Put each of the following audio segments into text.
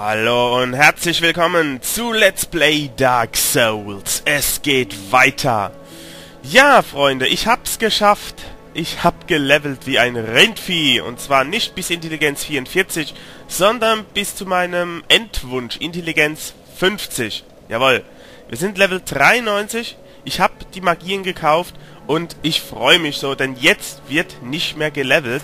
Hallo und herzlich willkommen zu Let's Play Dark Souls. Es geht weiter. Ja, Freunde, ich hab's geschafft. Ich hab gelevelt wie ein Rindvieh. Und zwar nicht bis Intelligenz 44, sondern bis zu meinem Endwunsch, Intelligenz 50. Jawohl. Wir sind Level 93. Ich hab die Magien gekauft und ich freue mich so, denn jetzt wird nicht mehr gelevelt.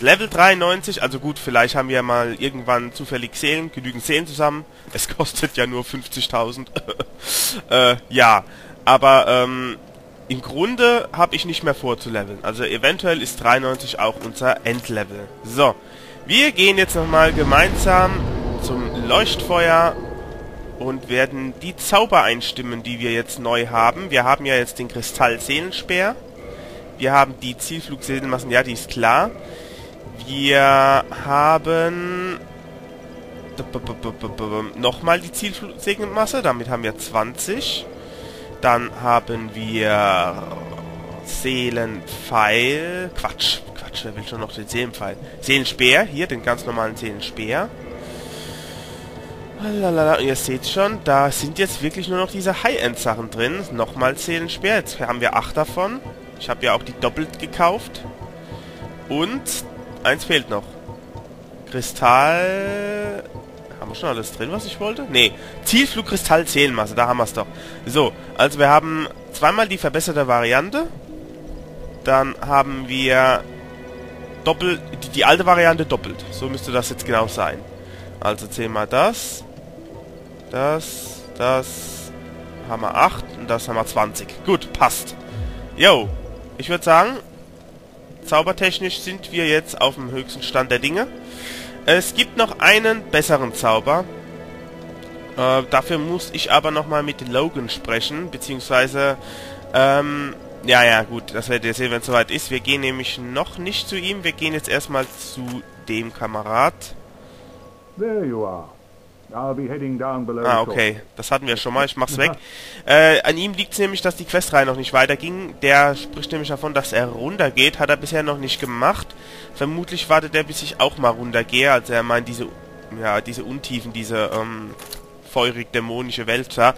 Level 93, also gut, vielleicht haben wir mal irgendwann zufällig Seelen, genügend Seelen zusammen. Es kostet ja nur 50.000. Ja, aber im Grunde habe ich nicht mehr vor zu leveln. Also eventuell ist 93 auch unser Endlevel. So, wir gehen jetzt nochmal gemeinsam zum Leuchtfeuer und werden die Zauber einstimmen, die wir jetzt neu haben. Wir haben ja jetzt den Kristall-Seelenspeer. Wir haben die Zielflugseelenmassen, ja, die ist klar. Wir haben nochmal die Zielflugsegelmasse, damit haben wir 20. Dann haben wir Seelenpfeil. Quatsch, wer will schon noch den Seelenpfeil? Seelenspeer, hier, den ganz normalen Seelenspeer. Lalalala, und ihr seht schon, da sind jetzt wirklich nur noch diese High-End-Sachen drin. Nochmal Seelenspeer, jetzt haben wir 8 davon. Ich habe ja auch die doppelt gekauft. Und eins fehlt noch. Kristall. Haben wir schon alles drin, was ich wollte? Nee. Zielflug, Kristall, Seelenmasse. Da haben wir es doch. So, also wir haben zweimal die verbesserte Variante. Dann haben wir doppelt die alte Variante doppelt. So müsste das jetzt genau sein. Also 10 mal das. Das. Haben wir 8 und das haben wir 20. Gut, passt. Yo. Ich würde sagen, zaubertechnisch sind wir jetzt auf dem höchsten Stand der Dinge. Es gibt noch einen besseren Zauber. Dafür muss ich aber nochmal mit Logan sprechen, beziehungsweise, ja, gut, das werdet ihr sehen, wenn es soweit ist. Wir gehen nämlich noch nicht zu ihm, wir gehen jetzt erstmal zu dem Kamerad. There you are. I'll be heading down below. Ah, okay. Das hatten wir schon mal. Ich mach's weg. An ihm liegt's nämlich, dass die Questreihe noch nicht weiterging. Der spricht nämlich davon, dass er runtergeht. Hat er bisher noch nicht gemacht. Vermutlich wartet er, bis ich auch mal runtergehe. Also er meint diese Untiefen, diese feurig-dämonische Welt da.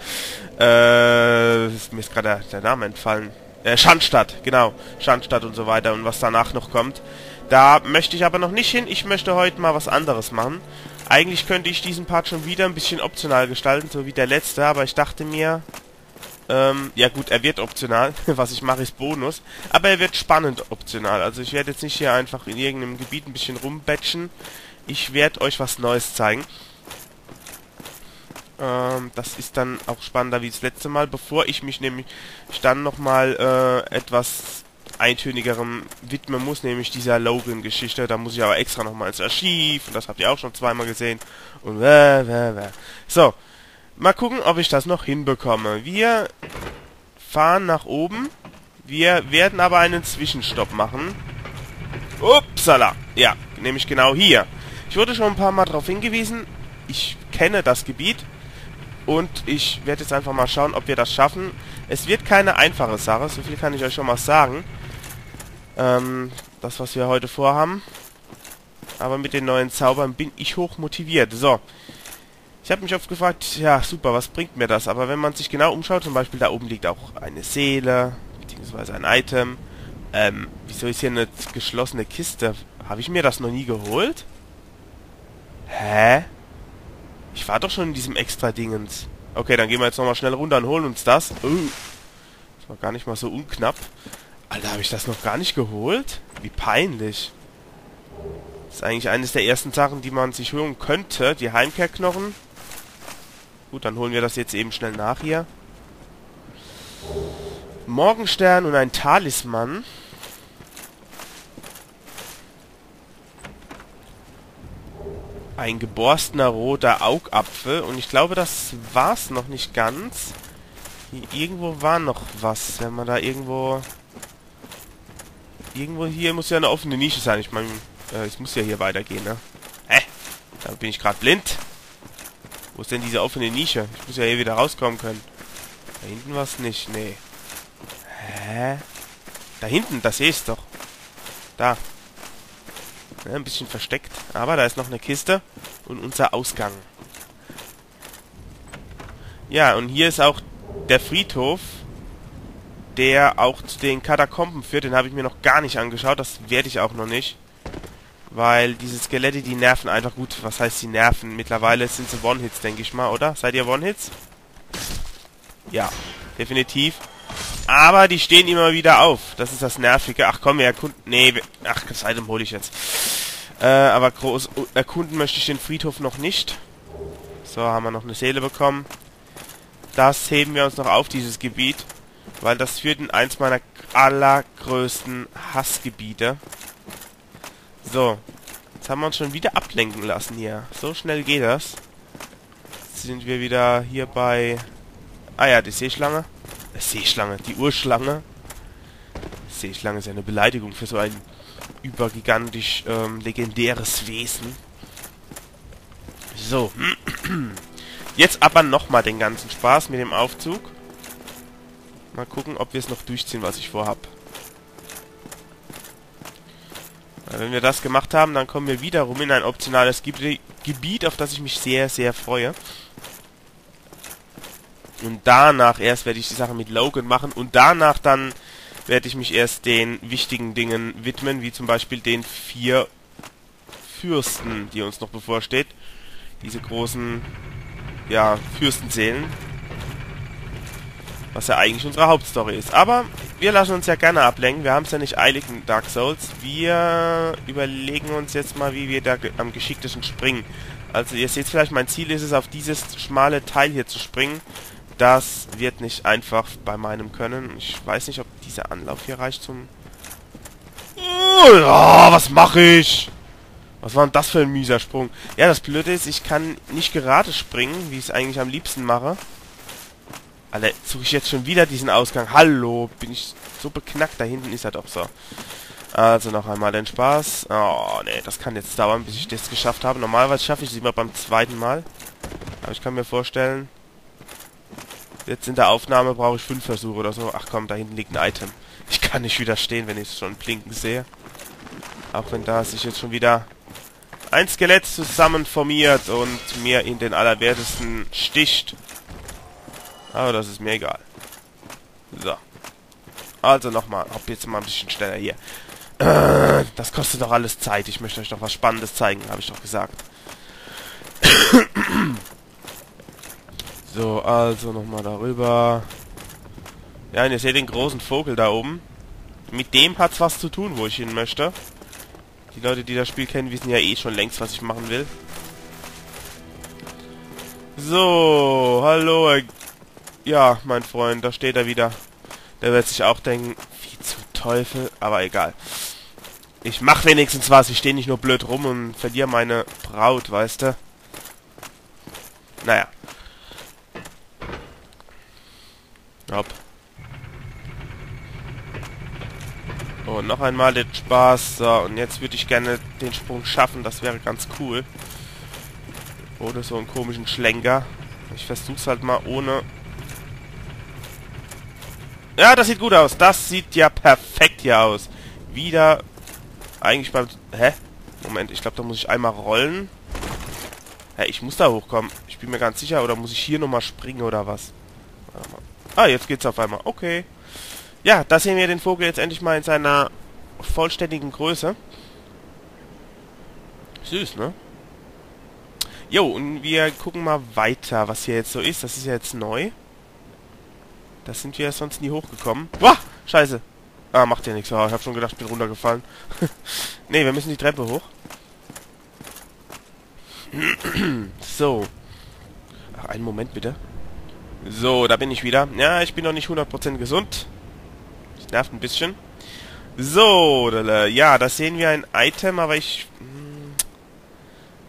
Mir ist gerade der Name entfallen. Schandstadt, genau. Schandstadt und so weiter und was danach noch kommt. Da möchte ich aber noch nicht hin. Ich möchte heute mal was anderes machen. Eigentlich könnte ich diesen Part schon wieder ein bisschen optional gestalten, so wie der letzte, aber ich dachte mir, ja gut, er wird optional, was ich mache ist Bonus, aber er wird spannend optional, also ich werde jetzt nicht hier einfach in irgendeinem Gebiet ein bisschen rumbatchen, ich werde euch was Neues zeigen. Das ist dann auch spannender wie das letzte Mal, bevor ich mich nämlich dann nochmal etwas eintönigerem widmen muss, nämlich dieser Logan-Geschichte. Da muss ich aber extra nochmal ins Archiv und das habt ihr auch schon zweimal gesehen. Und so, mal gucken, ob ich das noch hinbekomme. Wir fahren nach oben. Wir werden aber einen Zwischenstopp machen. Upsala! Ja, nämlich genau hier. Ich wurde schon ein paar Mal darauf hingewiesen. Ich kenne das Gebiet. Und ich werde jetzt einfach mal schauen, ob wir das schaffen. Es wird keine einfache Sache, so viel kann ich euch schon mal sagen. Das, was wir heute vorhaben. Aber mit den neuen Zaubern bin ich hoch motiviert. So. Ich habe mich oft gefragt, ja super, was bringt mir das? Aber wenn man sich genau umschaut, zum Beispiel da oben liegt auch eine Seele, beziehungsweise ein Item. Wieso ist hier eine geschlossene Kiste? Habe ich mir das noch nie geholt? Hä? Ich war doch schon in diesem Extra-Dingens. Okay, dann gehen wir jetzt nochmal schnell runter und holen uns das. Das war gar nicht mal so unknapp. Alter, habe ich das noch gar nicht geholt? Wie peinlich. Das ist eigentlich eines der ersten Sachen, die man sich holen könnte. Die Heimkehrknochen. Gut, dann holen wir das jetzt eben schnell nach hier. Morgenstern und ein Talisman. Ein geborstener roter Augapfel. Und ich glaube, das war's noch nicht ganz. Hier irgendwo war noch was. Wenn man da irgendwo... Irgendwo hier muss ja eine offene Nische sein. Ich meine, es muss ja hier weitergehen, ne? Da bin ich gerade blind. Wo ist denn diese offene Nische? Ich muss ja hier wieder rauskommen können. Da hinten war es nicht, nee. Da hinten, das sehe ich doch. Da. Ja, ein bisschen versteckt. Aber da ist noch eine Kiste und unser Ausgang. Ja, und hier ist auch der Friedhof, der auch zu den Katakomben führt. Den habe ich mir noch gar nicht angeschaut. Das werde ich auch noch nicht. Weil diese Skelette, die nerven einfach gut. Was heißt die nerven? Mittlerweile sind sie One-Hits, denke ich mal, oder? Seid ihr One-Hits? Ja, definitiv. Aber die stehen immer wieder auf. Das ist das Nervige. Ach komm, wir erkunden... Nee, ach, das Item hole ich jetzt. Aber groß erkunden möchte ich den Friedhof noch nicht. So, haben wir noch eine Seele bekommen. Das heben wir uns noch auf, dieses Gebiet. Weil das führt in eins meiner allergrößten Hassgebiete. So, jetzt haben wir uns schon wieder ablenken lassen hier. So schnell geht das. Jetzt sind wir wieder hier bei... Ah ja, die Seeschlange. Die Urschlange. Seeschlange ist ja eine Beleidigung für so ein übergigantisch legendäres Wesen. So. Jetzt aber nochmal den ganzen Spaß mit dem Aufzug. Mal gucken, ob wir es noch durchziehen, was ich vorhab. Wenn wir das gemacht haben, dann kommen wir wiederum in ein optionales Gebiet, auf das ich mich sehr, sehr freue. Und danach erst werde ich die Sache mit Logan machen. Und danach dann werde ich mich erst den wichtigen Dingen widmen, wie zum Beispiel den 4 Fürsten, die uns noch bevorsteht. Diese großen, ja, Fürstenseelen. Was ja eigentlich unsere Hauptstory ist. Aber wir lassen uns ja gerne ablenken. Wir haben es ja nicht eilig in Dark Souls. Wir überlegen uns jetzt mal, wie wir da am geschicktesten springen. Also ihr seht vielleicht, mein Ziel ist es, auf dieses schmale Teil hier zu springen. Das wird nicht einfach bei meinem Können. Ich weiß nicht, ob dieser Anlauf hier reicht zum... Oh, ja, was mache ich? Was war denn das für ein mieser Sprung? Ja, das Blöde ist, ich kann nicht gerade springen, wie ich es eigentlich am liebsten mache. Alter, suche ich jetzt schon wieder diesen Ausgang. Hallo, bin ich so beknackt. Da hinten ist er doch so. Also noch einmal den Spaß. Oh, ne, das kann jetzt dauern, bis ich das geschafft habe. Normalerweise schaffe ich es immer beim zweiten Mal. Aber ich kann mir vorstellen... Jetzt in der Aufnahme brauche ich 5 Versuche oder so. Ach komm, da hinten liegt ein Item. Ich kann nicht widerstehen, wenn ich es schon blinken sehe. Auch wenn da sich jetzt schon wieder ein Skelett zusammen formiert und mir in den Allerwertesten sticht. Aber das ist mir egal. So. Also nochmal. Hopp, jetzt mal ein bisschen schneller hier. Das kostet doch alles Zeit. Ich möchte euch doch was Spannendes zeigen, habe ich doch gesagt. So, also nochmal darüber. Ja, und ihr seht den großen Vogel da oben. Mit dem hat's was zu tun, wo ich hin möchte. Die Leute, die das Spiel kennen, wissen ja eh schon längst, was ich machen will. So, hallo. Ja, mein Freund, da steht er wieder. Der wird sich auch denken, wie zum Teufel, aber egal. Ich mach wenigstens was, ich stehe nicht nur blöd rum und verliere meine Braut, weißt du? Naja. Hopp. Und noch einmal den Spaß. So, und jetzt würde ich gerne den Sprung schaffen, das wäre ganz cool. Ohne so einen komischen Schlenker. Ich versuch's halt mal ohne... Ja, das sieht gut aus. Das sieht ja perfekt hier aus. Wieder... Eigentlich mal... Hä? Moment, ich glaube, da muss ich einmal rollen. Hä, ich muss da hochkommen. Ich bin mir ganz sicher. Oder muss ich hier nochmal springen oder was? Warte mal. Ah, jetzt geht's auf einmal. Okay. Ja, da sehen wir den Vogel jetzt endlich mal in seiner vollständigen Größe. Süß, ne? Jo, und wir gucken mal weiter, was hier jetzt so ist. Das ist ja jetzt neu. Da sind wir sonst nie hochgekommen. Boah, scheiße. Ah, macht ja nichts. Oh, ich hab schon gedacht, ich bin runtergefallen. Ne, wir müssen die Treppe hoch. So. Ach, einen Moment bitte. So, da bin ich wieder. Ja, ich bin noch nicht 100% gesund. Das nervt ein bisschen. So, ja, da sehen wir ein Item, aber ich...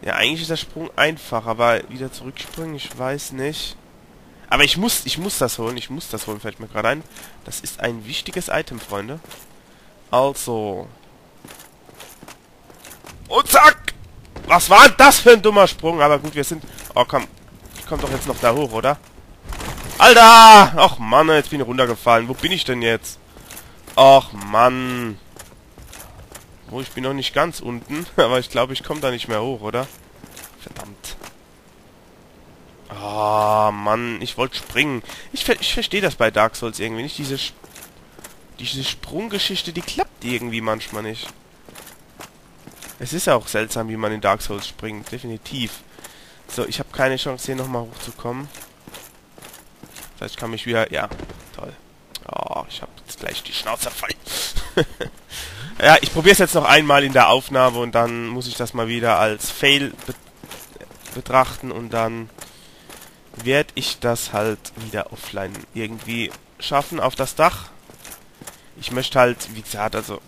Ja, eigentlich ist der Sprung einfach, aber wieder zurückspringen, ich weiß nicht... Aber ich muss das holen, fällt mir gerade ein. Das ist ein wichtiges Item, Freunde. Also. Und zack! Was war das für ein dummer Sprung? Aber gut, wir sind... Oh, komm. Ich komme doch jetzt noch da hoch, oder? Alter! Ach, Mann, jetzt bin ich runtergefallen. Wo bin ich denn jetzt? Ach, Mann. Oh, ich bin noch nicht ganz unten. Aber ich glaube, ich komme da nicht mehr hoch, oder? Verdammt. Oh, Mann, ich wollte springen. Ich verstehe das bei Dark Souls irgendwie nicht. Diese Sprunggeschichte, die klappt irgendwie manchmal nicht. Es ist ja auch seltsam, wie man in Dark Souls springt. Definitiv. So, ich habe keine Chance, hier nochmal hochzukommen. Das heißt, ich kann mich wieder... Ja, toll. Oh, ich habe jetzt gleich die Schnauze voll. Ja, ich probiere es jetzt noch einmal in der Aufnahme und dann muss ich das mal wieder als Fail betrachten und dann werde ich das halt wieder offline irgendwie schaffen auf das Dach. Ich möchte halt, wie gesagt, also...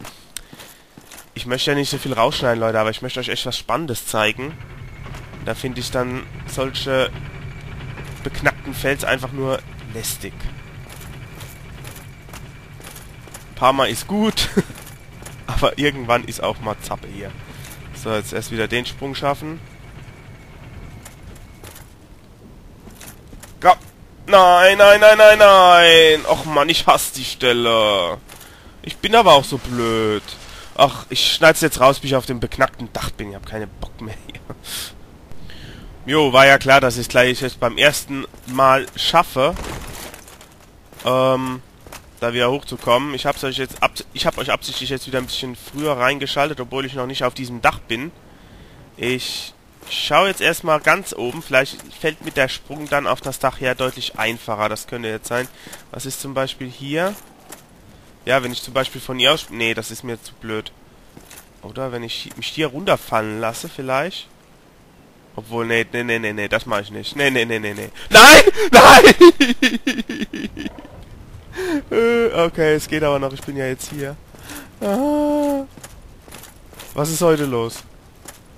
Ich möchte ja nicht so viel rausschneiden, Leute, aber ich möchte euch echt was Spannendes zeigen. Da finde ich dann solche beknackten Fels einfach nur lästig. Ein paar Mal ist gut, aber irgendwann ist auch mal Zappe hier. So, jetzt erst wieder den Sprung schaffen. Go! Nein, nein, nein, nein, nein! Och Mann, ich hasse die Stelle. Ich bin aber auch so blöd. Ach, ich schneide es jetzt raus, bis ich auf dem beknackten Dach bin. Ich habe keinen Bock mehr hier. Jo, war ja klar, dass ich es gleich jetzt beim ersten Mal schaffe, da wieder hochzukommen. Ich habe euch absichtlich jetzt wieder ein bisschen früher reingeschaltet, obwohl ich noch nicht auf diesem Dach bin. Ich schaue jetzt erstmal ganz oben. Vielleicht fällt mit der Sprung dann auf das Dach her deutlich einfacher. Das könnte jetzt sein. Was ist zum Beispiel hier? Ja, wenn ich zum Beispiel von hier aus... Nee, das ist mir zu blöd. Oder wenn ich mich hier runterfallen lasse, vielleicht? Obwohl, nee, nee, nee, nee, nee, das mache ich nicht. Nee, nee, nee, nee, nee. Nein! Nein! Okay, es geht aber noch. Ich bin ja jetzt hier. Ah. Was ist heute los?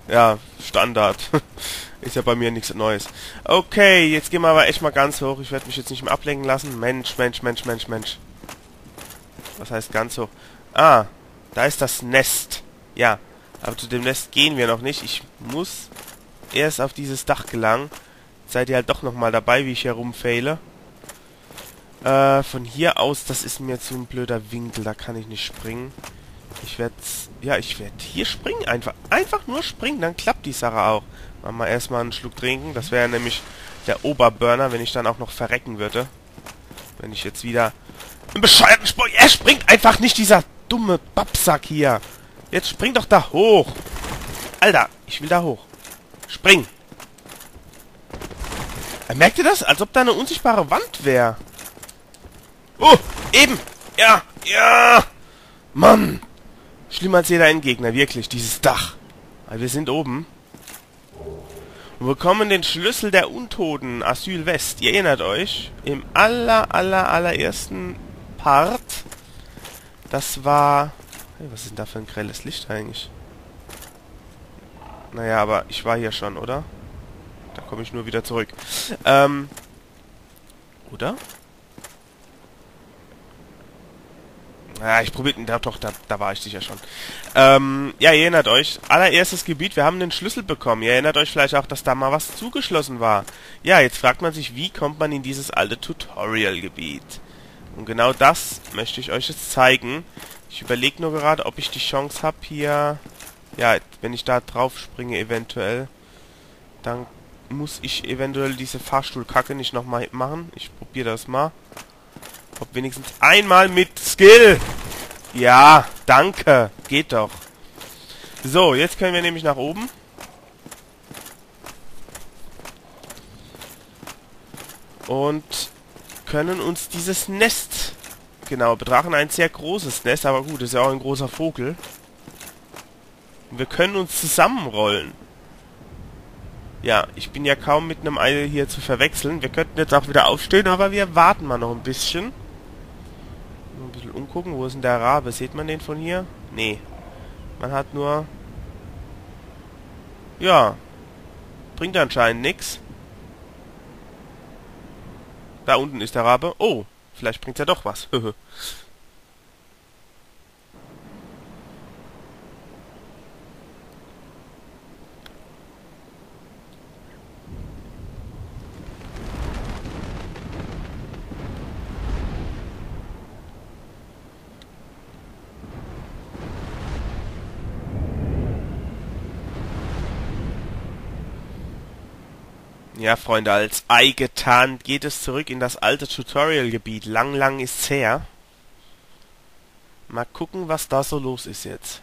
Ja, Standard. Ist ja bei mir nichts Neues. Okay, jetzt gehen wir aber echt mal ganz hoch. Ich werde mich jetzt nicht mehr ablenken lassen. Mensch, Mensch, Mensch, Mensch, Mensch. Was heißt ganz hoch? Ah, da ist das Nest. Ja, aber zu dem Nest gehen wir noch nicht. Ich muss erst auf dieses Dach gelangen. Jetzt seid ihr halt doch nochmal dabei, wie ich hier rumfehle. Von hier aus, das ist mir zu ein blöder Winkel. Da kann ich nicht springen. Ich werde hier springen. Einfach nur springen, dann klappt die Sache auch. Machen wir erstmal einen Schluck trinken. Das wäre nämlich der Oberburner, wenn ich dann auch noch verrecken würde. Wenn ich jetzt wieder... Ein bescheuerten Sprung. Er springt einfach nicht, dieser dumme Babsack hier. Jetzt spring doch da hoch. Alter, ich will da hoch. Spring. Merkt ihr das? Als ob da eine unsichtbare Wand wäre. Oh, eben. Ja, ja. Mann. Schlimmer als jeder Endgegner, wirklich. Dieses Dach. Aber wir sind oben. Und bekommen den Schlüssel der Untoten. Asyl West. Ihr erinnert euch? Im allerersten... Part. Das war... Hey, was ist denn da für ein grelles Licht eigentlich? Naja, aber ich war hier schon, oder? Da komme ich nur wieder zurück. Oder? Naja, ich probiere... Ja, doch, da war ich sicher schon. Ja, ihr erinnert euch. Allererstes Gebiet, wir haben den Schlüssel bekommen. Ihr erinnert euch vielleicht auch, dass da mal was zugeschlossen war. Ja, jetzt fragt man sich, wie kommt man in dieses alte Tutorial-Gebiet? Und genau das möchte ich euch jetzt zeigen. Ich überlege nur gerade, ob ich die Chance habe hier... Ja, wenn ich da drauf springe eventuell, dann muss ich eventuell diese Fahrstuhlkacke nicht nochmal machen. Ich probiere das mal. Ob wenigstens einmal mit Skill. Ja, danke. Geht doch. So, jetzt können wir nämlich nach oben. Und... können uns dieses Nest genau betrachten. Ein sehr großes Nest, aber gut, ist ja auch ein großer Vogel. Wir können uns zusammenrollen. Ja, ich bin ja kaum mit einem Ei hier zu verwechseln. Wir könnten jetzt auch wieder aufstehen, aber wir warten mal noch ein bisschen. Ein bisschen umgucken. Wo ist denn der Rabe? Sieht man den von hier? Nee. Man hat nur... Ja. Bringt anscheinend nichts. Da unten ist der Rabe. Oh, vielleicht bringt er doch was. Ja, Freunde, als Ei getarnt geht es zurück in das alte Tutorial-Gebiet. Lang ist's her. Mal gucken, was da so los ist jetzt.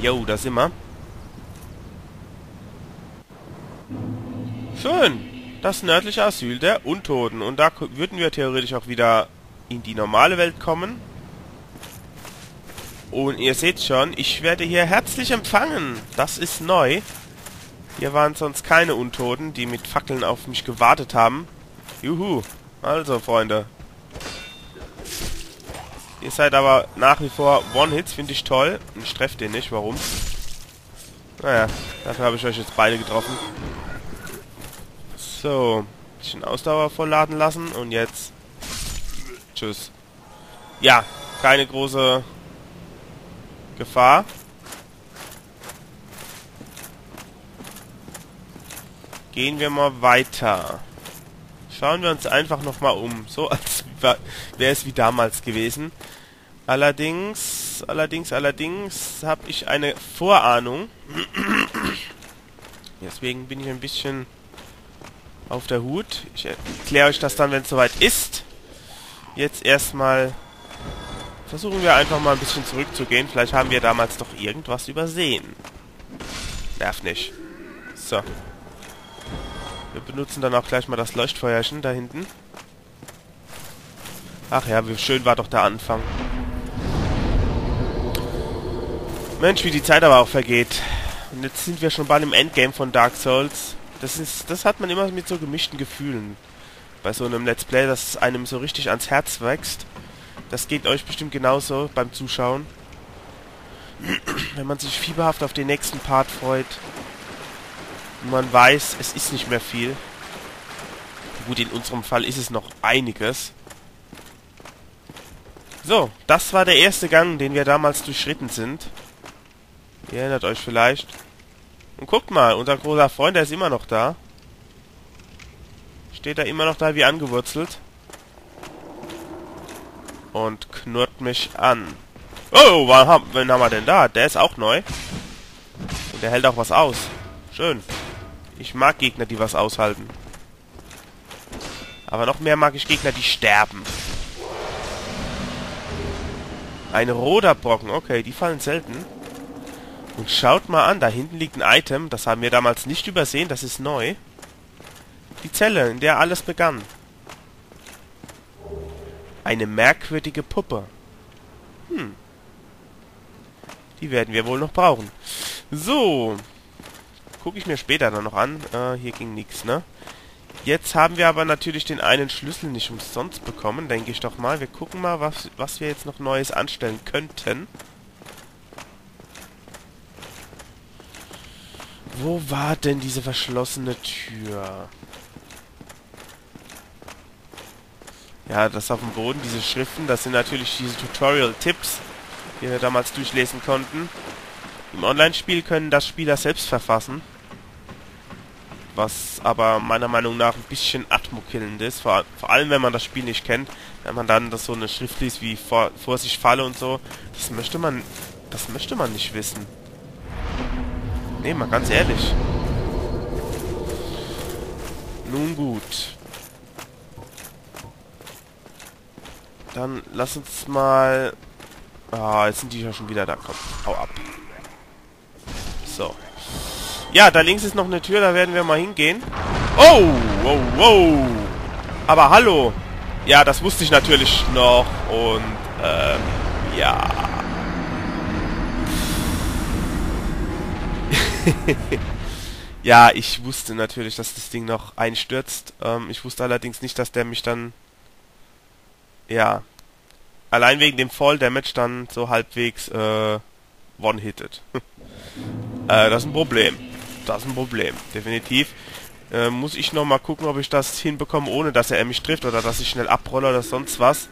Jo, da sind wir. Schön. Das nördliche Asyl der Untoten. Und da würden wir theoretisch auch wieder in die normale Welt kommen. Und ihr seht schon, ich werde hier herzlich empfangen. Das ist neu. Hier waren sonst keine Untoten, die mit Fackeln auf mich gewartet haben. Juhu. Also, Freunde. Ihr seid aber nach wie vor One-Hits, finde ich toll. Ich treffe den nicht, warum? Naja, dafür habe ich euch jetzt beide getroffen. So, ein bisschen Ausdauer vollladen lassen und jetzt... Tschüss. Ja, keine große Gefahr. Gehen wir mal weiter. Schauen wir uns einfach nochmal um. So, als wäre es wie damals gewesen. Allerdings habe ich eine Vorahnung. Deswegen bin ich ein bisschen auf der Hut. Ich erkläre euch das dann, wenn es soweit ist. Jetzt erstmal versuchen wir einfach mal ein bisschen zurückzugehen. Vielleicht haben wir damals doch irgendwas übersehen. Nerv nicht. So. Wir benutzen dann auch gleich mal das Leuchtfeuerchen da hinten. Ach ja, wie schön war doch der Anfang. Mensch, wie die Zeit aber auch vergeht. Und jetzt sind wir schon bald im Endgame von Dark Souls. Das hat man immer mit so gemischten Gefühlen. Bei so einem Let's Play, das einem so richtig ans Herz wächst. Das geht euch bestimmt genauso beim Zuschauen. Wenn man sich fieberhaft auf den nächsten Part freut. Und man weiß, es ist nicht mehr viel. Gut, in unserem Fall ist es noch einiges. So, das war der erste Gang, den wir damals durchschritten sind. Ihr erinnert euch vielleicht. Und guckt mal, unser großer Freund, der ist immer noch da. Steht er immer noch da wie angewurzelt. Und knurrt mich an. Oh, wen haben wir denn da? Der ist auch neu. Und der hält auch was aus. Schön. Ich mag Gegner, die was aushalten. Aber noch mehr mag ich Gegner, die sterben. Ein roter Brocken. Okay, die fallen selten. Und schaut mal an, da hinten liegt ein Item. Das haben wir damals nicht übersehen. Das ist neu. Die Zelle, in der alles begann. Eine merkwürdige Puppe. Hm. Die werden wir wohl noch brauchen. So. Gucke ich mir später dann noch an. Hier ging nichts, ne? Jetzt haben wir aber natürlich den einen Schlüssel nicht umsonst bekommen, denke ich doch mal. Wir gucken mal, was wir jetzt noch Neues anstellen könnten. Wo war denn diese verschlossene Tür? Ja, das auf dem Boden, diese Schriften, das sind natürlich diese Tutorial-Tipps, die wir damals durchlesen konnten. Im Online-Spiel können das Spieler selbst verfassen, was aber meiner Meinung nach ein bisschen atmokillend ist, vor allem wenn man das Spiel nicht kennt, wenn man dann das so eine Schrift liest wie Vorsicht Falle und so, das möchte man nicht wissen. Nee, mal ganz ehrlich. Nun gut. Dann lass uns mal... Ah, jetzt sind die ja schon wieder da. Komm, hau ab. So. Ja, da links ist noch eine Tür, da werden wir mal hingehen. Oh, wow, wow. Aber hallo. Ja, das wusste ich natürlich noch. Und, ja. Ja, ich wusste natürlich, dass das Ding noch einstürzt. Ich wusste allerdings nicht, dass der mich dann... Ja. Allein wegen dem Fall-Damage dann so halbwegs, one-hitted. Das ist ein Problem. Das ist ein Problem, definitiv. Muss ich nochmal gucken, ob ich das hinbekomme, ohne dass er mich trifft oder dass ich schnell abrolle oder sonst was.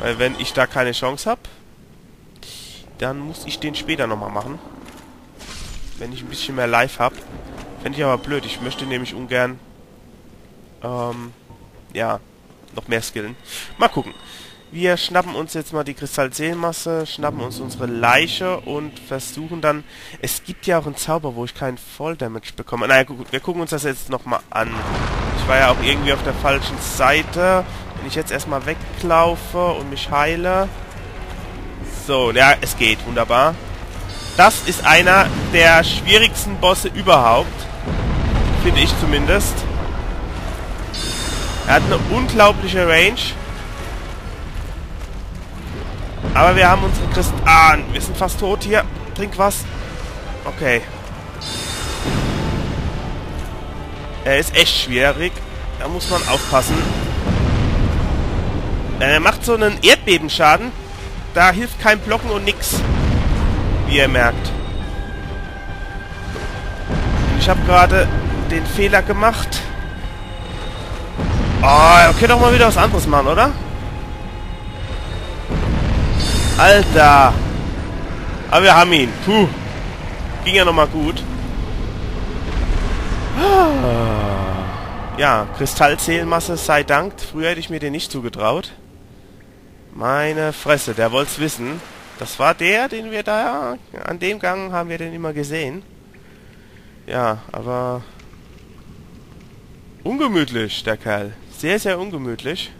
Weil wenn ich da keine Chance habe, dann muss ich den später nochmal machen. Wenn ich ein bisschen mehr Life habe. Fände ich aber blöd. Ich möchte nämlich ungern ja, noch mehr skillen. Mal gucken. Wir schnappen uns jetzt mal die Kristallseelenmasse, schnappen uns unsere Leiche und versuchen dann... Es gibt ja auch einen Zauber, wo ich keinen Falldamage bekomme. Naja, gut, wir gucken uns das jetzt nochmal an. Ich war ja auch irgendwie auf der falschen Seite. Wenn ich jetzt erstmal weglaufe und mich heile... So, ja, es geht. Wunderbar. Das ist einer der schwierigsten Bosse überhaupt. Finde ich zumindest. Er hat eine unglaubliche Range. Aber wir haben unsere Christen... Ah, wir sind fast tot hier. Trink was. Okay. Er ist echt schwierig. Da muss man aufpassen. Er macht so einen Erdbebenschaden. Da hilft kein Blocken und nix. Wie ihr merkt. Ich habe gerade den Fehler gemacht. Oh, okay, doch mal wieder was anderes machen, oder? Alter. Aber wir haben ihn. Puh. Ging ja nochmal gut. Ja, Kristallseelenmasse sei Dank. Früher hätte ich mir den nicht zugetraut. Meine Fresse, der wollt's wissen. Das war der, den wir da... An dem Gang haben wir den immer gesehen. Ja, aber... Ungemütlich, der Kerl. Sehr, sehr ungemütlich.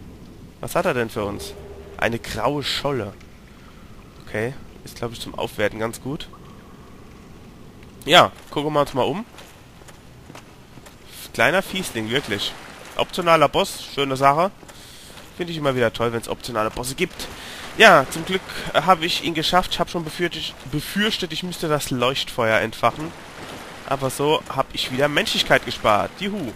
Was hat er denn für uns? Eine graue Scholle. Okay, ist glaube ich zum Aufwerten ganz gut. Ja, gucken wir uns mal um. Kleiner Fiesling, wirklich. Optionaler Boss, schöne Sache. Finde ich immer wieder toll, wenn es optionale Bosse gibt. Ja, zum Glück habe ich ihn geschafft. Ich habe schon befürchtet, ich müsste das Leuchtfeuer entfachen. Aber so habe ich wieder Menschlichkeit gespart. Juhu.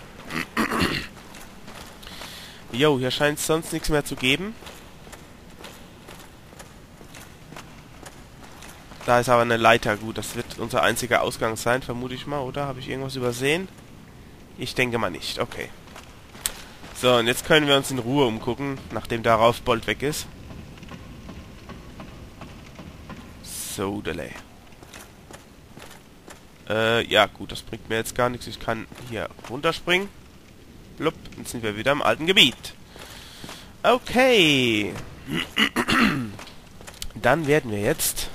Jo, hier scheint es sonst nichts mehr zu geben. Da ist aber eine Leiter. Gut, das wird unser einziger Ausgang sein, vermute ich mal, oder? Habe ich irgendwas übersehen? Ich denke mal nicht. Okay. So, und jetzt können wir uns in Ruhe umgucken, nachdem der Raufbold weg ist. So, Delay. Ja, gut, das bringt mir jetzt gar nichts. Ich kann hier runterspringen. Blub, jetzt sind wir wieder im alten Gebiet. Okay. Dann werden wir jetzt...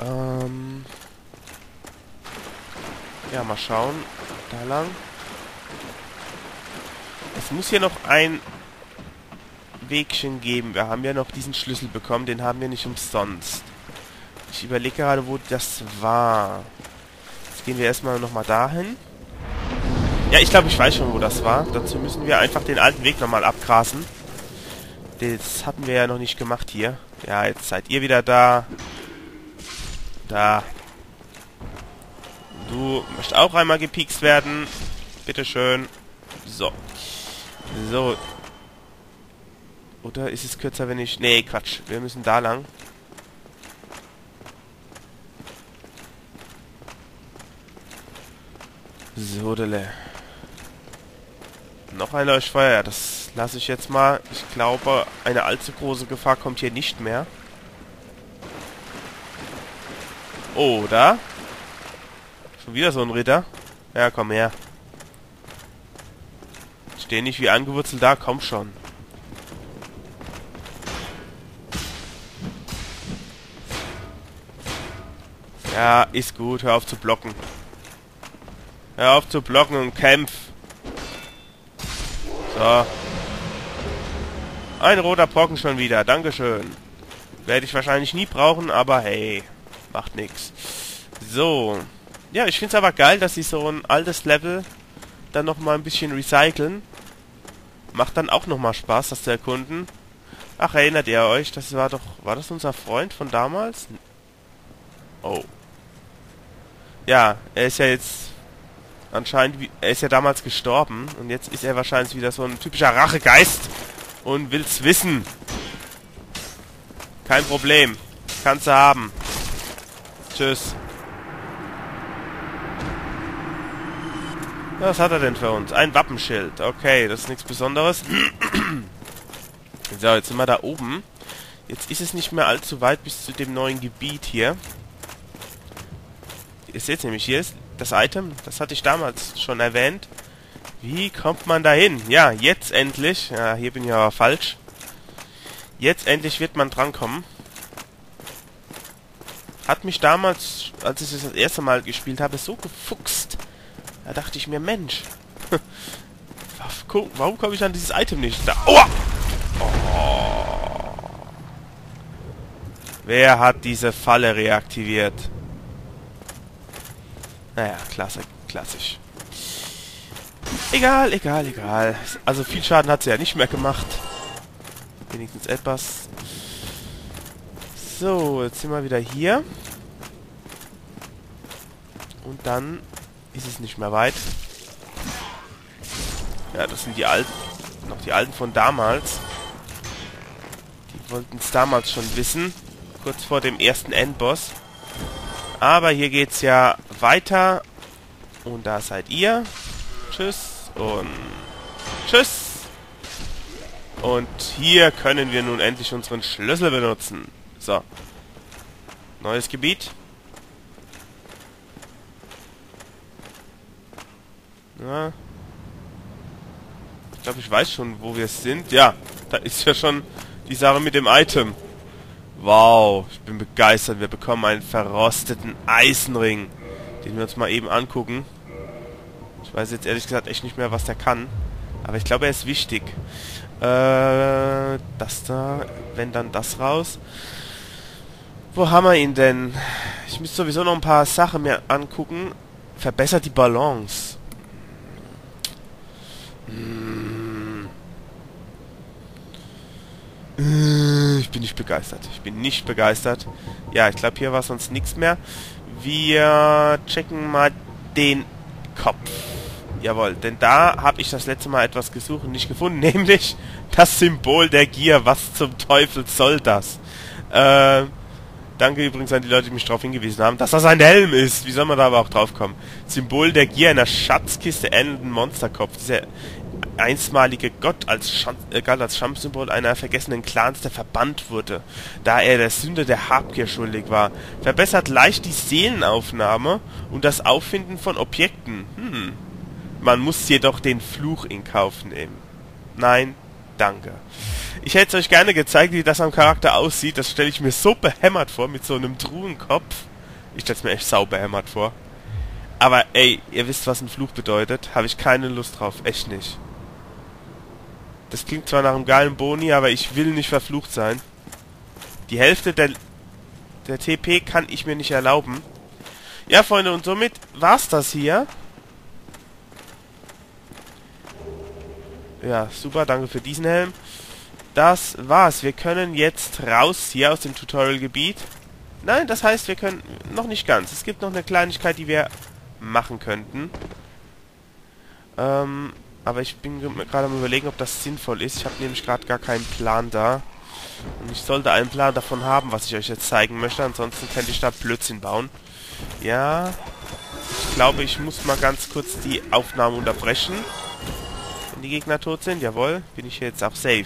ja, mal schauen. Da lang. Es muss hier noch ein Wegchen geben. Wir haben ja noch diesen Schlüssel bekommen. Den haben wir nicht umsonst. Ich überlege gerade, wo das war. Jetzt gehen wir erstmal nochmal dahin. Ja, ich glaube, ich weiß schon, wo das war. Dazu müssen wir einfach den alten Weg nochmal abgrasen. Das hatten wir ja noch nicht gemacht hier. Ja, jetzt seid ihr wieder da. Da. Du möchtest auch einmal gepiekst werden. Bitteschön. So. So. Oder ist es kürzer, wenn ich... Nee, Quatsch. Wir müssen da lang. So, dele. Noch ein Leuchtfeuer. Das lasse ich jetzt mal. Ich glaube, eine allzu große Gefahr kommt hier nicht mehr. Oder? Schon wieder so ein Ritter. Ja, komm her. Steh nicht wie angewurzelt da. Komm schon. Ja, ist gut. Hör auf zu blocken. Hör auf zu blocken und kämpf. So. Ein roter Brocken schon wieder. Dankeschön. Werde ich wahrscheinlich nie brauchen, aber hey. Macht nix. So. Ja, ich finde es aber geil, dass sie so ein altes Level dann nochmal ein bisschen recyceln. Macht dann auch nochmal Spaß, das zu erkunden. Ach, erinnert ihr euch? Das war doch... War das unser Freund von damals? Oh. Ja, er ist ja jetzt... Anscheinend, er ist ja damals gestorben und jetzt ist er wahrscheinlich wieder so ein typischer Rachegeist und will's wissen. Kein Problem. Kannst du haben. Tschüss. Was hat er denn für uns? Ein Wappenschild. Okay, das ist nichts Besonderes. So, jetzt sind wir da oben. Jetzt ist es nicht mehr allzu weit bis zu dem neuen Gebiet hier. Ihr seht nämlich, hier ist das Item, das hatte ich damals schon erwähnt. Wie kommt man da hin? Ja, jetzt endlich. Ja, hier bin ich aber falsch. Jetzt endlich wird man drankommen. Hat mich damals, als ich das erste Mal gespielt habe, so gefuchst. Da dachte ich mir, Mensch. Warum komme ich an dieses Item nicht? Da. Aua! Oh. Wer hat diese Falle reaktiviert? Naja, klassisch. Egal. Also viel Schaden hat sie ja nicht mehr gemacht. Wenigstens etwas. So, jetzt sind wir wieder hier. Und dann ist es nicht mehr weit. Ja, das sind die alten. Noch die alten von damals. Die wollten es damals schon wissen. Kurz vor dem ersten Endboss. Aber hier geht's ja weiter. Und da seid ihr. Tschüss. Und tschüss. Und hier können wir nun endlich unseren Schlüssel benutzen. So. Neues Gebiet. Ja. Ich glaube, ich weiß schon, wo wir sind. Ja, da ist ja schon die Sache mit dem Item. Wow, ich bin begeistert. Wir bekommen einen verrosteten Eisenring, den wir uns mal eben angucken. Ich weiß jetzt ehrlich gesagt echt nicht mehr, was der kann. Aber ich glaube, er ist wichtig. Das da, wenn dann das raus. Wo haben wir ihn denn? Ich müsste sowieso noch ein paar Sachen mir angucken. Verbessert die Balance. Ich bin nicht begeistert. Ja, ich glaube, hier war sonst nichts mehr. Wir checken mal den Kopf. Jawohl, denn da habe ich das letzte Mal etwas gesucht und nicht gefunden, nämlich das Symbol der Gier. Was zum Teufel soll das? Danke übrigens an die Leute, die mich darauf hingewiesen haben, dass das ein Helm ist. Wie soll man da aber auch drauf kommen? Symbol der Gier, einer Schatzkiste, endenden Monsterkopf. Dieser einstmalige Gott galt als Schandsymbol einer vergessenen Clans, der verbannt wurde, da er der Sünde der Habgier schuldig war. Verbessert leicht die Seelenaufnahme und das Auffinden von Objekten. Man muss jedoch den Fluch in Kauf nehmen. Nein, danke. Ich hätte es euch gerne gezeigt, wie das am Charakter aussieht. Das stelle ich mir so behämmert vor, mit so einem Truhenkopf. Ich stelle es mir echt sau behämmert vor. Aber ey, ihr wisst, was ein Fluch bedeutet. Habe ich keine Lust drauf, echt nicht. Das klingt zwar nach einem geilen Boni, aber ich will nicht verflucht sein. Die Hälfte der TP kann ich mir nicht erlauben. Ja, Freunde, und somit war's das hier. Ja, super, danke für diesen Helm. Das war's. Wir können jetzt raus hier aus dem Tutorial-Gebiet. Nein, das heißt, wir können... Noch nicht ganz. Es gibt noch eine Kleinigkeit, die wir machen könnten. Aber ich bin gerade am Überlegen, ob das sinnvoll ist. Ich habe nämlich gerade gar keinen Plan da. Und ich sollte einen Plan davon haben, was ich euch jetzt zeigen möchte. Ansonsten könnte ich da Blödsinn bauen. Ja, ich glaube, ich muss mal ganz kurz die Aufnahme unterbrechen. Die Gegner tot sind, jawohl, bin ich hier jetzt auch safe.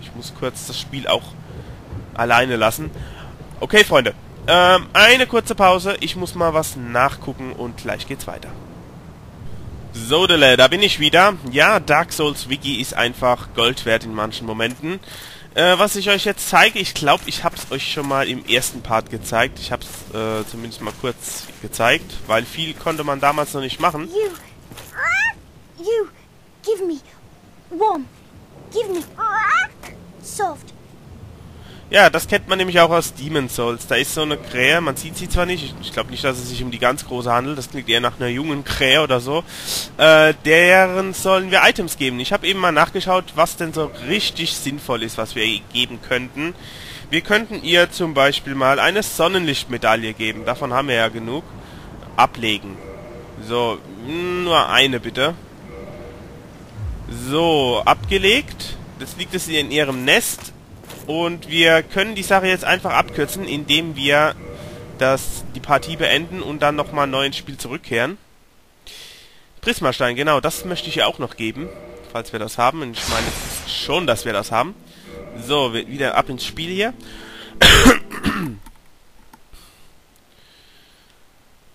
Ich muss kurz das Spiel auch alleine lassen. Okay, Freunde, eine kurze Pause. Ich muss mal was nachgucken und gleich geht's weiter. So, da bin ich wieder. Ja, Dark Souls Wiki ist einfach Gold wert in manchen Momenten. Was ich euch jetzt zeige, ich glaube, ich habe es euch schon mal im ersten Part gezeigt. Ich habe es zumindest mal kurz gezeigt, weil viel konnte man damals noch nicht machen. Give me warm. Give me soft. Ja, das kennt man nämlich auch aus Demon Souls. Da ist so eine Krähe, man sieht sie zwar nicht, ich glaube nicht, dass es sich um die ganz große handelt, das klingt eher nach einer jungen Krähe oder so, deren sollen wir Items geben. Ich habe eben mal nachgeschaut, was denn so richtig sinnvoll ist, was wir ihr geben könnten. Wir könnten ihr zum Beispiel mal eine Sonnenlichtmedaille geben, davon haben wir ja genug. Ablegen. So, nur eine bitte. So, abgelegt. Jetzt liegt es in ihrem Nest. Und wir können die Sache jetzt einfach abkürzen, indem wir die Partie beenden und dann nochmal neu ins Spiel zurückkehren. Prismastein, genau, das möchte ich ja auch noch geben, falls wir das haben. Und ich meine schon, dass wir das haben. So, wieder ab ins Spiel hier.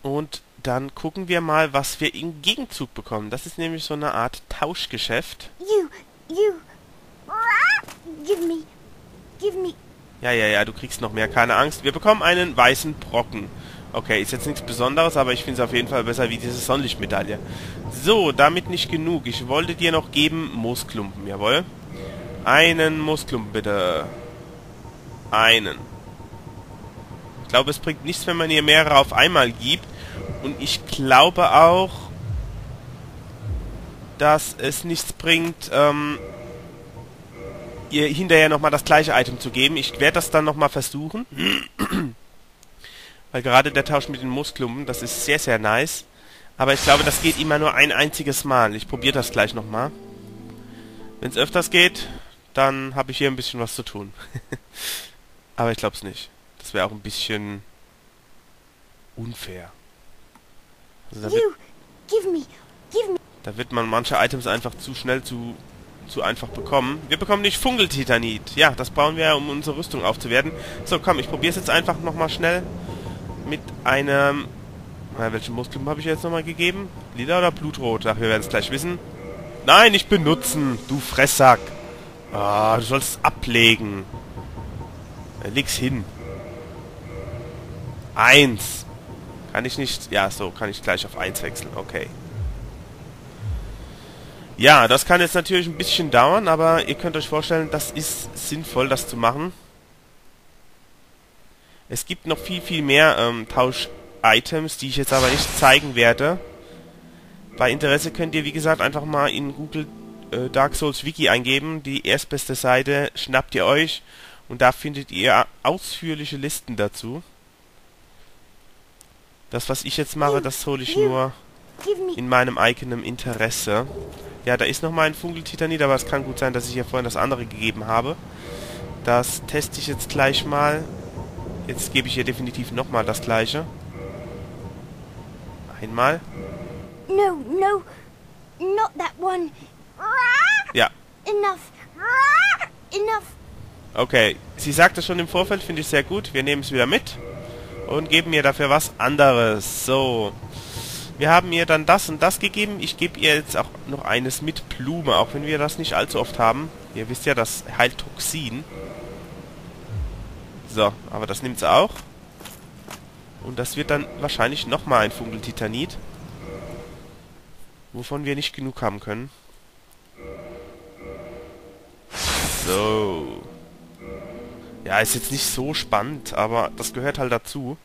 Und Dann gucken wir mal, was wir im Gegenzug bekommen. Das ist nämlich so eine Art Tauschgeschäft. Give me. Ja, du kriegst noch mehr, keine Angst. Wir bekommen einen weißen Brocken. Okay, ist jetzt nichts Besonderes, aber ich finde es auf jeden Fall besser wie diese Sonnenlichtmedaille. So, damit nicht genug. Ich wollte dir noch geben Moosklumpen, jawohl. Einen Moosklumpen, bitte. Einen. Ich glaube, es bringt nichts, wenn man hier mehrere auf einmal gibt. Und ich glaube auch, dass es nichts bringt, ihr hinterher nochmal das gleiche Item zu geben. Ich werde das dann nochmal versuchen. Weil gerade der Tausch mit den Moosklumpen, das ist sehr, sehr nice. Aber ich glaube, das geht immer nur ein einziges Mal. Ich probiere das gleich nochmal. Wenn es öfters geht, dann habe ich hier ein bisschen was zu tun. Aber ich glaube es nicht. Das wäre auch ein bisschen unfair. Also da wird man manche Items einfach zu schnell zu einfach bekommen. Wir bekommen nicht Funkeltitanit. Ja, das brauchen wir, um unsere Rüstung aufzuwerten. So, komm, ich probiere es jetzt einfach nochmal schnell mit einem... welchen Muskeln habe ich jetzt nochmal gegeben? Lila oder Blutrot? Ach, wir werden es gleich wissen. Nein, nicht benutzen, du Fresssack. Ah, du sollst es ablegen. Leg's hin. 1. Kann ich nicht... Ja, so, kann ich gleich auf 1 wechseln. Okay. Ja, das kann jetzt natürlich ein bisschen dauern, aber ihr könnt euch vorstellen, das ist sinnvoll, das zu machen. Es gibt noch viel, viel mehr Tausch-Items, die ich jetzt aber nicht zeigen werde. Bei Interesse könnt ihr, wie gesagt, einfach mal in Google Dark Souls Wiki eingeben. Die erstbeste Seite schnappt ihr euch und da findet ihr ausführliche Listen dazu. Das, was ich jetzt mache, das hole ich nur in meinem eigenen Interesse. Ja, da ist nochmal ein Funkeltitanit, aber es kann gut sein, dass ich ja vorhin das andere gegeben habe. Das teste ich jetzt gleich mal. Jetzt gebe ich hier definitiv nochmal das gleiche. Einmal. No, not that one. Ja. Enough. Okay, sie sagte schon im Vorfeld, finde ich sehr gut. Wir nehmen es wieder mit und geben ihr dafür was anderes. So, wir haben ihr dann das und das gegeben. Ich gebe ihr jetzt auch noch eines mit Blume, auch wenn wir das nicht allzu oft haben. Ihr wisst ja, das heilt Toxin. So, aber das nimmt sie auch. Und das wird dann wahrscheinlich nochmal ein Funkeltitanit. Wovon wir nicht genug haben können. So. Ja, ist jetzt nicht so spannend, aber das gehört halt dazu.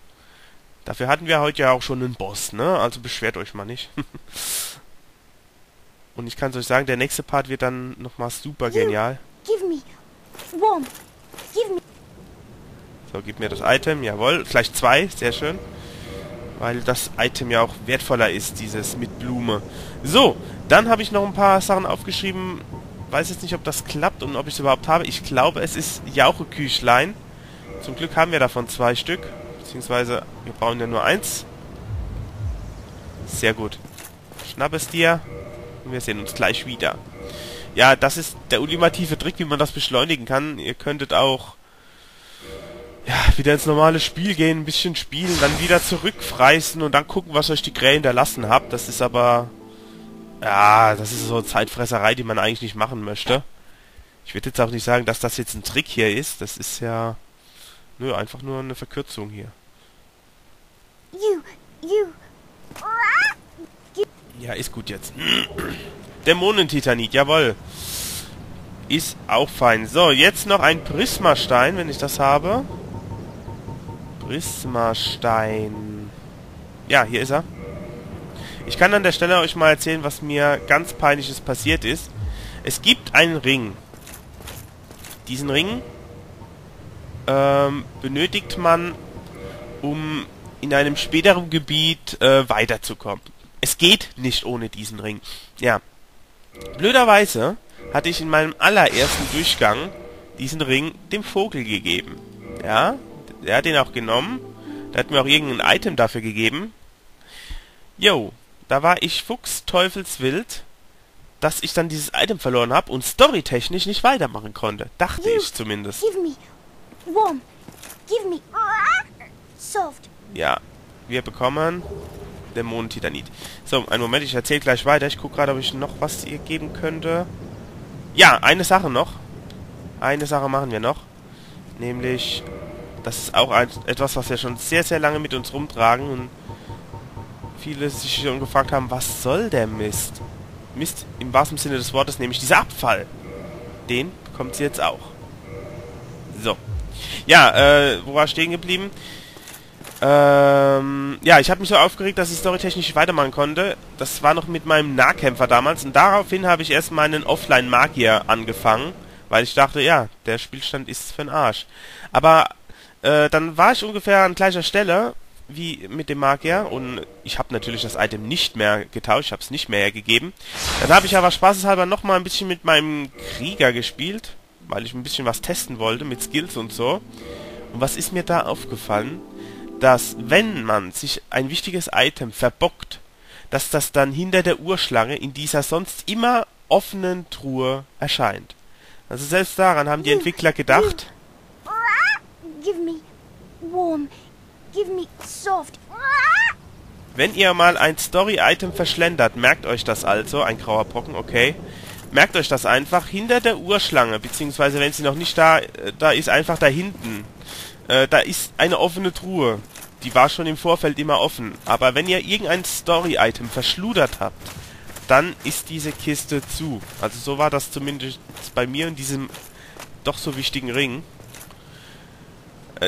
Dafür hatten wir heute ja auch schon einen Boss, ne? Also beschwert euch mal nicht. Und ich kann es euch sagen, der nächste Part wird dann nochmal super genial. So, gib mir das Item, jawohl. Gleich 2, sehr schön. Weil das Item ja auch wertvoller ist, dieses mit Blume. So, dann habe ich noch ein paar Sachen aufgeschrieben. Weiß jetzt nicht, ob das klappt und ob ich es überhaupt habe. Ich glaube, es ist Jaucheküchlein. Zum Glück haben wir davon 2 Stück. Beziehungsweise, wir brauchen ja nur 1. Sehr gut. Schnapp es dir. Und wir sehen uns gleich wieder. Ja, das ist der ultimative Trick, wie man das beschleunigen kann. Ihr könntet auch... ja, wieder ins normale Spiel gehen, ein bisschen spielen, dann wieder zurückreißen und dann gucken, was euch die Krähe hinterlassen habt. Das ist aber... ja, das ist so eine Zeitfresserei, die man eigentlich nicht machen möchte. Ich würde jetzt auch nicht sagen, dass das jetzt ein Trick hier ist. Das ist ja... nö, einfach nur eine Verkürzung hier. Ja, ist gut jetzt. Dämonentitanit, jawohl. Ist auch fein. So, jetzt noch ein Prismastein, wenn ich das habe. Prismastein. Ja, hier ist er. Ich kann an der Stelle euch mal erzählen, was mir ganz Peinliches passiert ist. Es gibt einen Ring. Diesen Ring benötigt man, um in einem späteren Gebiet weiterzukommen. Es geht nicht ohne diesen Ring. Ja. Blöderweise hatte ich in meinem allerersten Durchgang diesen Ring dem Vogel gegeben. Ja, der hat den auch genommen. Der hat mir auch irgendein Item dafür gegeben. Jo, da war ich fuchsteufelswild, dass ich dann dieses Item verloren habe und storytechnisch nicht weitermachen konnte. Dachte ich zumindest. Ja, wir bekommen Dämonentitanit. So, einen Moment, ich erzähle gleich weiter. Ich gucke gerade, ob ich noch was ihr geben könnte. Ja, eine Sache noch. Eine Sache machen wir noch. Nämlich, das ist auch etwas, was wir schon sehr, sehr lange mit uns rumtragen. Und viele sich schon gefragt haben, was soll der Mist? Mist im wahrsten Sinne des Wortes, nämlich dieser Abfall. Den bekommt sie jetzt auch. So. Ja, wo war ich stehen geblieben? Ja, ich habe mich so aufgeregt, dass ich storytechnisch nicht weitermachen konnte. Das war noch mit meinem Nahkämpfer damals. Und daraufhin habe ich erst meinen Offline-Magier angefangen. Weil ich dachte, ja, der Spielstand ist für den Arsch. Aber dann war ich ungefähr an gleicher Stelle wie mit dem Magier. Und ich habe natürlich das Item nicht mehr getauscht. Ich habe es nicht mehr hergegeben. Dann habe ich aber spaßeshalber nochmal ein bisschen mit meinem Krieger gespielt. Weil ich ein bisschen was testen wollte mit Skills und so. Und was ist mir da aufgefallen? Dass, wenn man sich ein wichtiges Item verbockt, dass das dann hinter der Uhrschlange in dieser sonst immer offenen Truhe erscheint. Also selbst daran haben die Entwickler gedacht. Wenn ihr mal ein Story-Item verschlendert, merkt euch das also. Ein grauer Brocken, okay. Merkt euch das einfach hinter der Uhrschlange, beziehungsweise wenn sie noch nicht da ist, einfach da hinten. Da ist eine offene Truhe. Die war schon im Vorfeld immer offen. Aber wenn ihr irgendein Story-Item verschludert habt, dann ist diese Kiste zu. Also so war das zumindest bei mir in diesem doch so wichtigen Ring,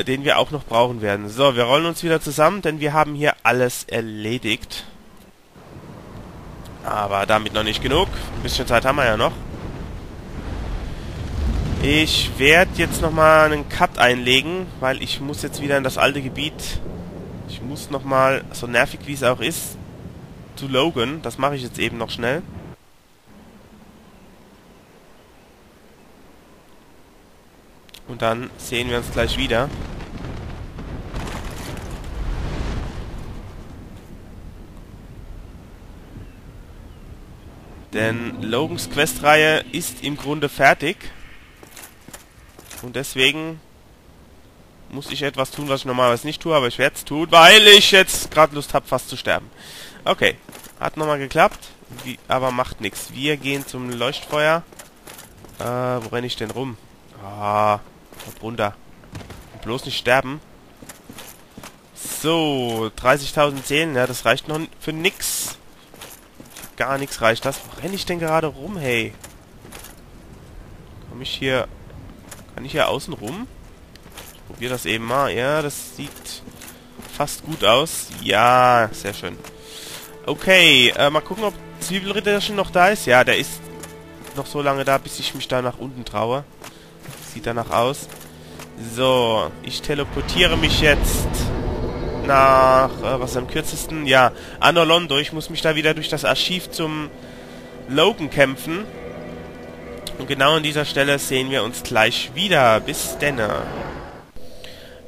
den wir auch noch brauchen werden. So, wir rollen uns wieder zusammen, denn wir haben hier alles erledigt. Aber damit noch nicht genug. Ein bisschen Zeit haben wir ja noch. Ich werde jetzt nochmal einen Cut einlegen, weil ich muss jetzt wieder in das alte Gebiet. Ich muss nochmal, so nervig wie es auch ist, zu Logan. Das mache ich jetzt eben noch schnell. Und dann sehen wir uns gleich wieder. Denn Logans Questreihe ist im Grunde fertig. Und deswegen muss ich etwas tun, was ich normalerweise nicht tue, aber ich werde es tun, weil ich jetzt gerade Lust habe, fast zu sterben. Okay, hat nochmal geklappt, aber macht nichts. Wir gehen zum Leuchtfeuer. Wo renne ich denn rum? Ah, hopp runter. Und bloß nicht sterben. So, 30.000 Seelen, ja, das reicht noch für nix. Gar nichts reicht das. Wo renne ich denn gerade rum, hey? Komm ich hier... Kann ich hier außen rum? Ich probiere das eben mal. Ja, das sieht fast gut aus. Ja, sehr schön. Okay, mal gucken, ob Zwiebelritter schon noch da ist. Ja, der ist noch so lange da, bis ich mich da nach unten traue. Sieht danach aus. So, ich teleportiere mich jetzt nach... was ist am kürzesten? Ja, Anolondo. Ich muss mich da wieder durch das Archiv zum Logan kämpfen. Und genau an dieser Stelle sehen wir uns gleich wieder. Bis denn.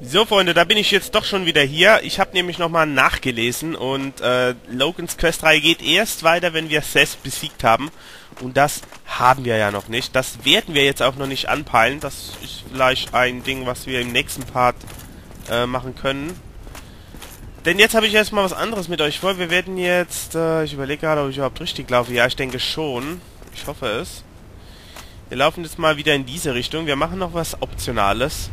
So, Freunde, da bin ich jetzt doch schon wieder hier. Ich habe nämlich nochmal nachgelesen und Logans Questreihe geht erst weiter, wenn wir Seth besiegt haben. Und das haben wir ja noch nicht. Das werden wir jetzt auch noch nicht anpeilen. Das ist vielleicht ein Ding, was wir im nächsten Part machen können. Denn jetzt habe ich erstmal was anderes mit euch vor. Wir werden jetzt... ich überlege gerade, ob ich überhaupt richtig laufe. Ja, ich denke schon. Ich hoffe es. Wir laufen jetzt mal wieder in diese Richtung. Wir machen noch was Optionales,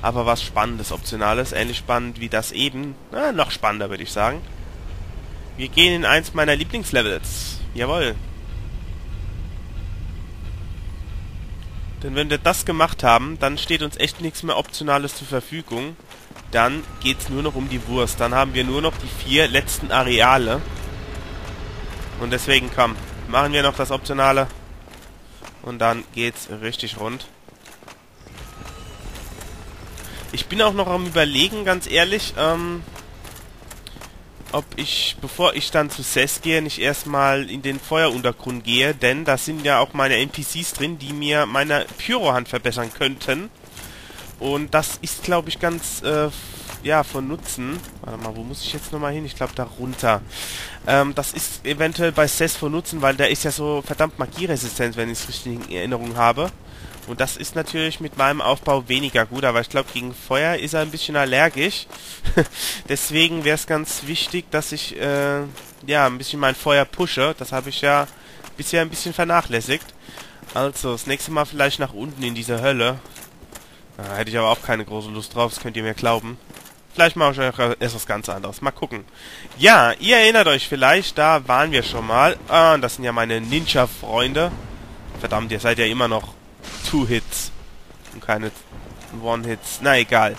aber was Spannendes Optionales. Ähnlich spannend wie das eben. Na, noch spannender, würde ich sagen. Wir gehen in eins meiner Lieblingslevels. Jawohl. Denn wenn wir das gemacht haben, dann steht uns echt nichts mehr Optionales zur Verfügung. Dann geht's nur noch um die Wurst. Dann haben wir nur noch die 4 letzten Areale. Und deswegen, komm, machen wir noch das Optionale. Und dann geht's richtig rund. Ich bin auch noch am Überlegen, ganz ehrlich, ob ich, bevor ich dann zu Seth gehe, nicht erstmal in den Feueruntergrund gehe, denn da sind ja auch meine NPCs drin, die mir meine Pyrohand verbessern könnten. Und das ist, glaube ich, ganz ja, von Nutzen. Warte mal, wo muss ich jetzt nochmal hin? Ich glaube, da runter. Das ist eventuell bei Seth von Nutzen, weil der ist ja so verdammt magieresistent, wenn ich es richtig in Erinnerung habe. Und das ist natürlich mit meinem Aufbau weniger gut, aber ich glaube, gegen Feuer ist er ein bisschen allergisch. Deswegen wäre es ganz wichtig, dass ich ja, ein bisschen mein Feuer pushe. Das habe ich ja bisher ein bisschen vernachlässigt. Also, das nächste Mal vielleicht nach unten in diese Hölle. Da hätte ich aber auch keine große Lust drauf, das könnt ihr mir glauben. Vielleicht mache ich euch erst was ganz anderes. Mal gucken. Ja, ihr erinnert euch vielleicht, da waren wir schon mal. Ah, und das sind ja meine Ninja-Freunde. Verdammt, ihr seid ja immer noch Two-Hits. Und keine One-Hits. Na, egal.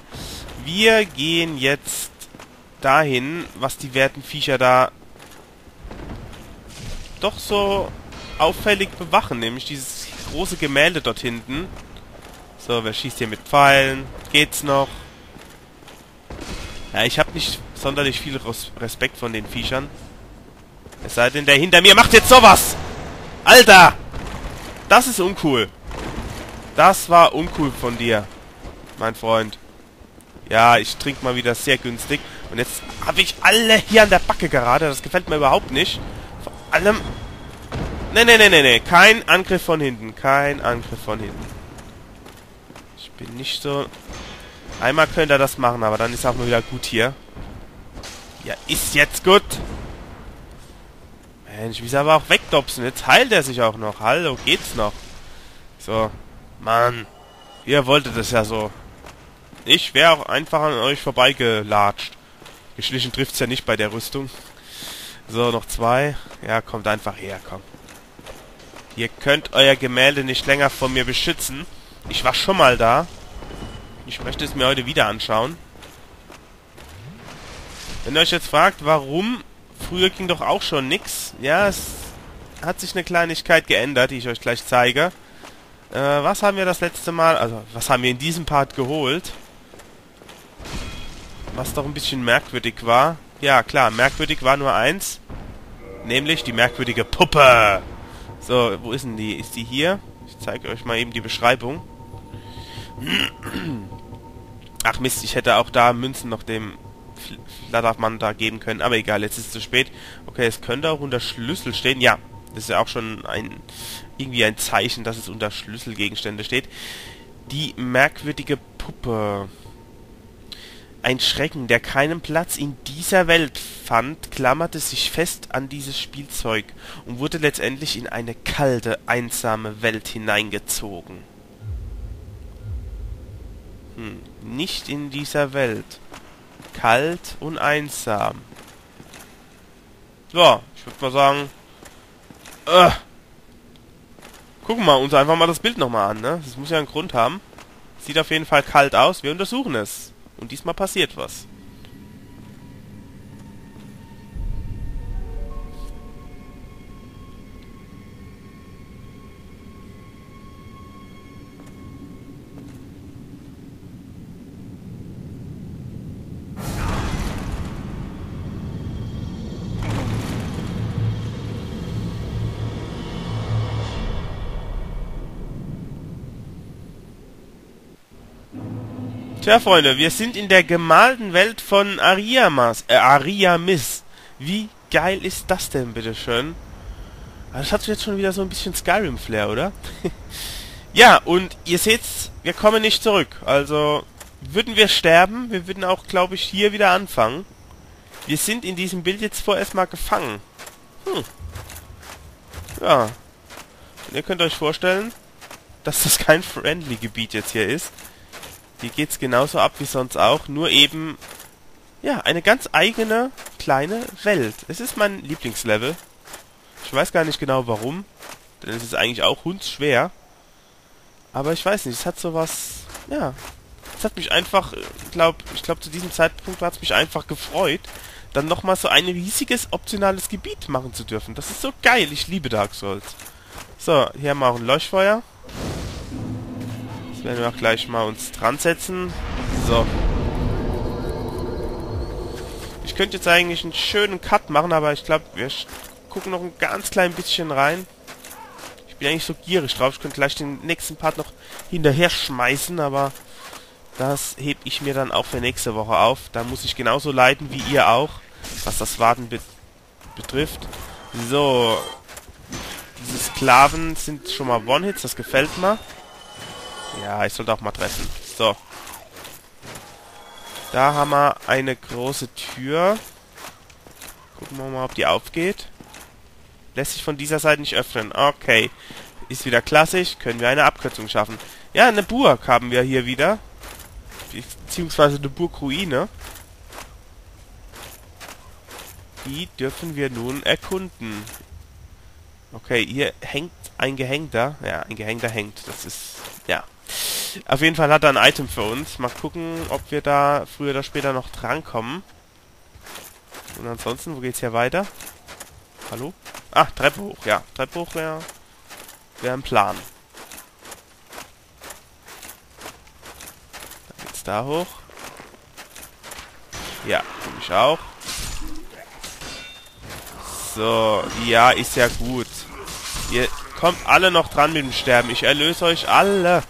Wir gehen jetzt dahin, was die werten Viecher da doch so auffällig bewachen, nämlich dieses große Gemälde dort hinten. So, wer schießt hier mit Pfeilen? Geht's noch? Ja, ich habe nicht sonderlich viel Respekt von den Viechern. Es sei denn, der hinter mir macht jetzt sowas! Alter! Das ist uncool. Das war uncool von dir, mein Freund. Ja, ich trinke mal wieder sehr günstig. Und jetzt habe ich alle hier an der Backe gerade. Das gefällt mir überhaupt nicht. Vor allem... Ne, ne, ne, ne, ne. Kein Angriff von hinten. Kein Angriff von hinten. Ich bin nicht so... Einmal könnte er das machen, aber dann ist er auch mal wieder gut hier. Ja, ist jetzt gut. Mensch, wie soll er aber auch wegdopsen? Jetzt heilt er sich auch noch. Hallo, geht's noch? So. Mann. Ihr wolltet das ja so. Ich wäre auch einfach an euch vorbeigelatscht. Geschlichen trifft's ja nicht bei der Rüstung. So, noch zwei. Ja, kommt einfach her, komm. Ihr könnt euer Gemälde nicht länger von mir beschützen. Ich war schon mal da. Ich möchte es mir heute wieder anschauen. Wenn ihr euch jetzt fragt, warum... Früher ging doch auch schon nix. Ja, es hat sich eine Kleinigkeit geändert, die ich euch gleich zeige. Was haben wir das letzte Mal... Also, was haben wir in diesem Part geholt? Was doch ein bisschen merkwürdig war. Ja, klar, merkwürdig war nur eins. Nämlich die merkwürdige Puppe. So, wo ist denn die? Ist die hier? Ich zeige euch mal eben die Beschreibung. Ach Mist, ich hätte auch da Münzen noch dem Flattermann da geben können. Aber egal, jetzt ist es zu spät. Okay, es könnte auch unter Schlüssel stehen. Ja, das ist ja auch schon ein irgendwie ein Zeichen, dass es unter Schlüsselgegenstände steht. Die merkwürdige Puppe. Ein Schrecken, der keinen Platz in dieser Welt fand, klammerte sich fest an dieses Spielzeug und wurde letztendlich in eine kalte, einsame Welt hineingezogen. Hm, nicht in dieser Welt. Kalt und einsam. So, ich würde mal sagen... Gucken wir uns einfach mal das Bild nochmal an, ne? Das muss ja einen Grund haben. Sieht auf jeden Fall kalt aus. Wir untersuchen es. Und diesmal passiert was. Tja, Freunde, wir sind in der gemalten Welt von Ariamis. Wie geil ist das denn, bitteschön? Das hat jetzt schon wieder so ein bisschen Skyrim-Flair, oder? Ja, und ihr seht's, wir kommen nicht zurück. Also, würden wir sterben, wir würden auch, glaube ich, hier wieder anfangen. Wir sind in diesem Bild jetzt vorerst mal gefangen. Hm. Ja. Und ihr könnt euch vorstellen, dass das kein Friendly-Gebiet jetzt hier ist. Hier geht's genauso ab wie sonst auch, nur eben, ja, eine ganz eigene, kleine Welt. Es ist mein Lieblingslevel. Ich weiß gar nicht genau warum, denn es ist eigentlich auch hundsschwer. Aber ich weiß nicht, es hat sowas, ja, es hat mich einfach, ich glaube zu diesem Zeitpunkt hat es mich einfach gefreut, dann nochmal so ein riesiges, optionales Gebiet machen zu dürfen. Das ist so geil, ich liebe Dark Souls. So, hier haben wir auch ein Leuchtfeuer. Werden wir auch gleich mal uns dran setzen. So. Ich könnte jetzt eigentlich einen schönen Cut machen, aber ich glaube, wir gucken noch ein ganz klein bisschen rein. Ich bin eigentlich so gierig drauf. Ich könnte gleich den nächsten Part noch hinterher schmeißen, aber Das hebe ich mir dann auch für nächste Woche auf. Da muss ich genauso leiden wie ihr auch, was das Warten betrifft. So. Diese Sklaven sind schon mal One-Hits, das gefällt mir. Ja, ich sollte auch mal treffen. So. Da haben wir eine große Tür. Gucken wir mal, ob die aufgeht. Lässt sich von dieser Seite nicht öffnen. Okay. Ist wieder klassisch. Können wir eine Abkürzung schaffen. Ja, eine Burg haben wir hier wieder. Beziehungsweise eine Burgruine. Die dürfen wir nun erkunden. Okay, hier hängt ein Gehängter. Ja, ein Gehängter hängt. Das ist... ja. Auf jeden Fall hat er ein Item für uns. Mal gucken, ob wir da früher oder später noch drankommen. Und ansonsten, wo geht's hier weiter? Hallo? Ah, Treppe hoch, ja. Treppe hoch wäre ein Plan. Dann geht's da hoch. Ja, komm ich auch. So, ja, ist ja gut. Ihr kommt alle noch dran mit dem Sterben. Ich erlöse euch alle.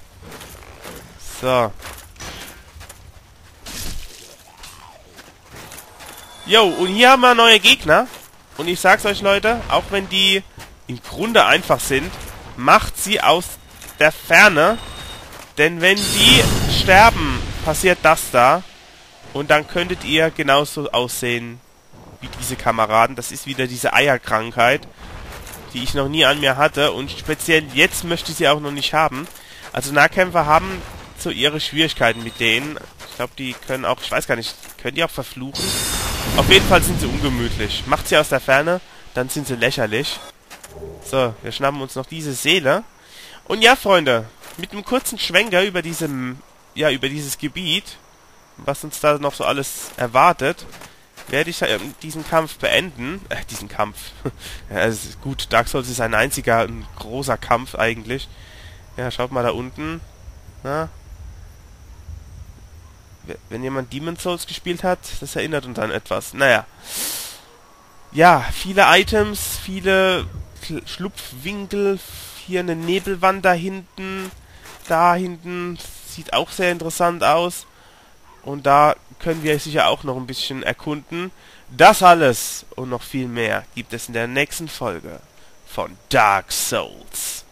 So. Jo, und hier haben wir neue Gegner. Und ich sag's euch, Leute, auch wenn die im Grunde einfach sind, macht sie aus der Ferne. Denn wenn die sterben, passiert das da. Und dann könntet ihr genauso aussehen wie diese Kameraden. Das ist wieder diese Eierkrankheit, die ich noch nie an mir hatte. Und speziell jetzt möchte ich sie auch noch nicht haben. Also Nahkämpfer haben so ihre Schwierigkeiten mit denen. Ich glaube, die können auch... ich weiß gar nicht, können die auch verfluchen? Auf jeden Fall sind sie ungemütlich. Macht sie aus der Ferne, dann sind sie lächerlich. So, wir schnappen uns noch diese Seele. Und ja, Freunde, mit einem kurzen Schwenker über dieses Gebiet, was uns da noch so alles erwartet, werde ich diesen Kampf beenden. Diesen Kampf. Ja, also gut, Dark Souls ist ein einziger, ein großer Kampf eigentlich. Ja, schaut mal da unten. Na? Wenn jemand Demon Souls gespielt hat, das erinnert uns an etwas. Naja. Ja, viele Items, viele Schlupfwinkel. Hier eine Nebelwand da hinten. Da hinten. Sieht auch sehr interessant aus. Und da können wir sicher auch noch ein bisschen erkunden. Das alles und noch viel mehr gibt es in der nächsten Folge von Dark Souls.